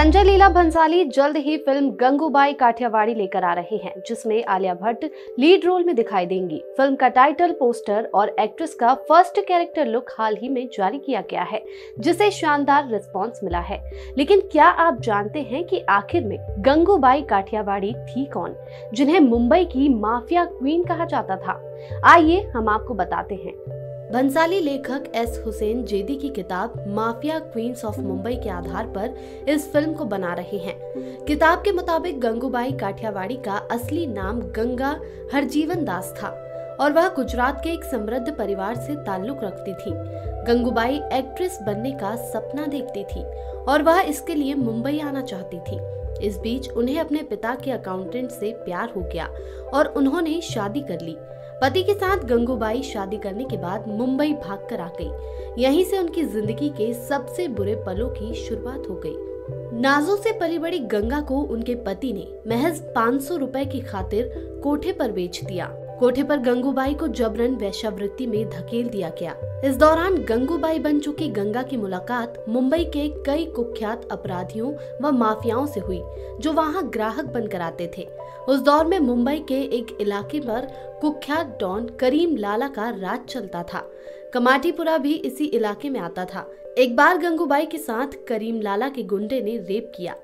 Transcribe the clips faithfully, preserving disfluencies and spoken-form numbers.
संजय लीला भंसाली जल्द ही फिल्म गंगूबई काठियावाड़ी लेकर आ रहे हैं, जिसमें आलिया भट्ट लीड रोल में दिखाई देंगी। फिल्म का टाइटल, पोस्टर और एक्ट्रेस का फर्स्ट कैरेक्टर लुक हाल ही में जारी किया गया है, जिसे शानदार रिस्पांस मिला है। लेकिन क्या आप जानते हैं कि आखिर में गंगूबई काठियावाड़ी थी कौन, जिन्हें मुंबई की माफिया क्वीन कहा जाता था? आइए हम आपको बताते हैं। भंसाली लेखक एस हुसैन जेदी की किताब माफिया क्वींस ऑफ मुंबई के आधार पर इस फिल्म को बना रहे हैं। किताब के मुताबिक गंगूबई काठियावाड़ी का असली नाम गंगा हरजीवन दास था और वह गुजरात के एक समृद्ध परिवार से ताल्लुक रखती थी। गंगूबाई एक्ट्रेस बनने का सपना देखती थी और वह इसके लिए मुंबई आना चाहती थी। इस बीच उन्हें अपने पिता के अकाउंटेंट से प्यार हो गया और उन्होंने शादी कर ली। पति के साथ गंगूबाई शादी करने के बाद मुंबई भागकर आ गई। यहीं से उनकी जिंदगी के सबसे बुरे पलों की शुरुआत हो गई। नाजों से पली बड़ी गंगा को उनके पति ने महज पाँच सौ रुपए की खातिर कोठे पर बेच दिया। कोठे पर गंगूबाई को जबरन वेश्यावृत्ति में धकेल दिया गया। इस दौरान गंगूबाई बन चुकी गंगा की मुलाकात मुंबई के कई कुख्यात अपराधियों व माफियाओं से हुई, जो वहां ग्राहक बनकर आते थे। उस दौर में मुंबई के एक इलाके पर कुख्यात डॉन करीम लाला का राज चलता था। कामाटीपुरा भी इसी इलाके में आता था। एक बार गंगूबाई के साथ करीम लाला के गुंडे ने रेप किया।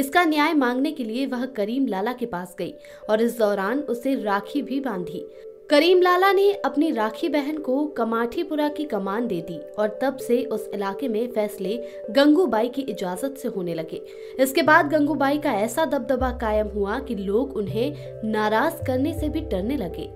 इसका न्याय मांगने के लिए वह करीम लाला के पास गई और इस दौरान उसे राखी भी बांधी। करीम लाला ने अपनी राखी बहन को कामाठीपुरा की कमान दे दी और तब से उस इलाके में फैसले गंगूबाई की इजाजत से होने लगे। इसके बाद गंगूबाई का ऐसा दबदबा कायम हुआ कि लोग उन्हें नाराज करने से भी डरने लगे।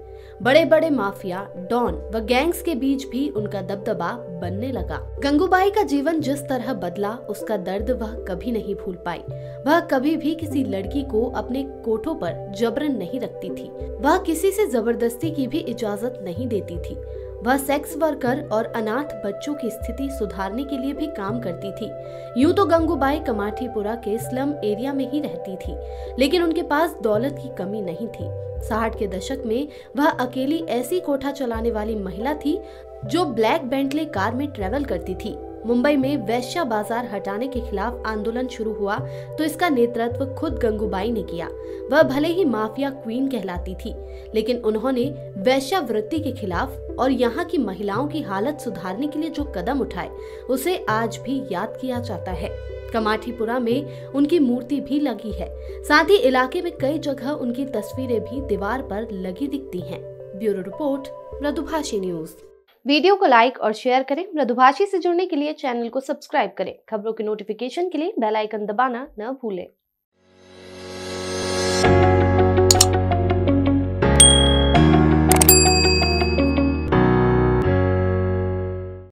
बड़े बड़े माफिया, डॉन व गैंग्स के बीच भी उनका दबदबा बनने लगा। गंगूबाई का जीवन जिस तरह बदला, उसका दर्द वह कभी नहीं भूल पाई। वह कभी भी किसी लड़की को अपने कोठों पर जबरन नहीं रखती थी। वह किसी से जबरदस्ती की भी इजाजत नहीं देती थी। वह सेक्स वर्कर और अनाथ बच्चों की स्थिति सुधारने के लिए भी काम करती थी। यूं तो गंगूबाई कामाठीपुरा के स्लम एरिया में ही रहती थी, लेकिन उनके पास दौलत की कमी नहीं थी। साठ के दशक में वह अकेली ऐसी कोठा चलाने वाली महिला थी जो ब्लैक बेंटले कार में ट्रेवल करती थी। मुंबई में वैश्या बाजार हटाने के खिलाफ आंदोलन शुरू हुआ तो इसका नेतृत्व खुद गंगूबाई ने किया। वह भले ही माफिया क्वीन कहलाती थी, लेकिन उन्होंने वैश्यावृत्ति के खिलाफ और यहाँ की महिलाओं की हालत सुधारने के लिए जो कदम उठाए, उसे आज भी याद किया जाता है। कामाठीपुरा में उनकी मूर्ति भी लगी है। साथ ही इलाके में कई जगह उनकी तस्वीरें भी दीवार पर लगी दिखती हैं। Bureau report, Madhubhashi news. Video को लाइक और शेयर करें। मधुभाषी से जुड़ने के लिए चैनल को सब्सक्राइब करें। खबरों की नोटिफिकेशन के लिए बेल आइकन दबाना न भूलें।